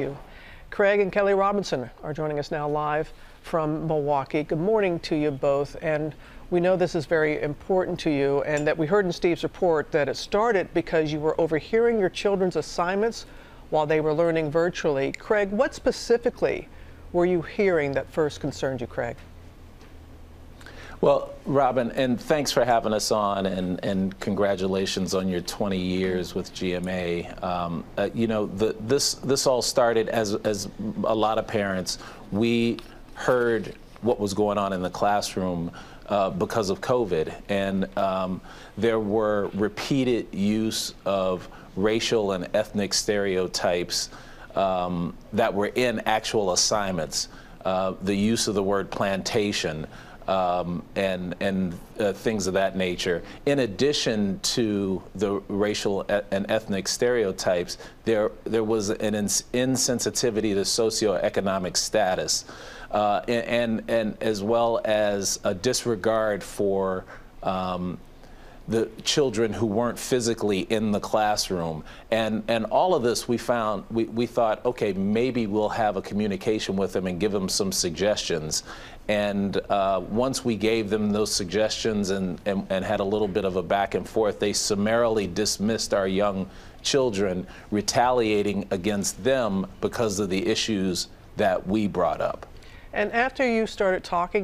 you. Craig and Kelly Robinson are joining us now live from Milwaukee. Good morning to you both. And we know this is very important to you, and that we heard in Steve's report that it started because you were overhearing your children's assignments while they were learning virtually. Craig, what specifically were you hearing that first concerned you, Craig? Well, Robin, and thanks for having us on, and congratulations on your 20 years with GMA. You know, this all started as a lot of parents. We heard what was going on in the classroom because of COVID, and there were repeated use of racial and ethnic stereotypes that were in actual assignments. The use of the word plantation, and things of that nature. In addition to the racial and ethnic stereotypes, there was an insensitivity to socioeconomic status, and as well as a disregard for the children who weren't physically in the classroom. And all of this, we thought, okay, maybe we'll have a communication with them and give them some suggestions. And once we gave them those suggestions and had a little bit of a back and forth, they summarily dismissed our young children, retaliating against them because of the issues that we brought up. And after you started talking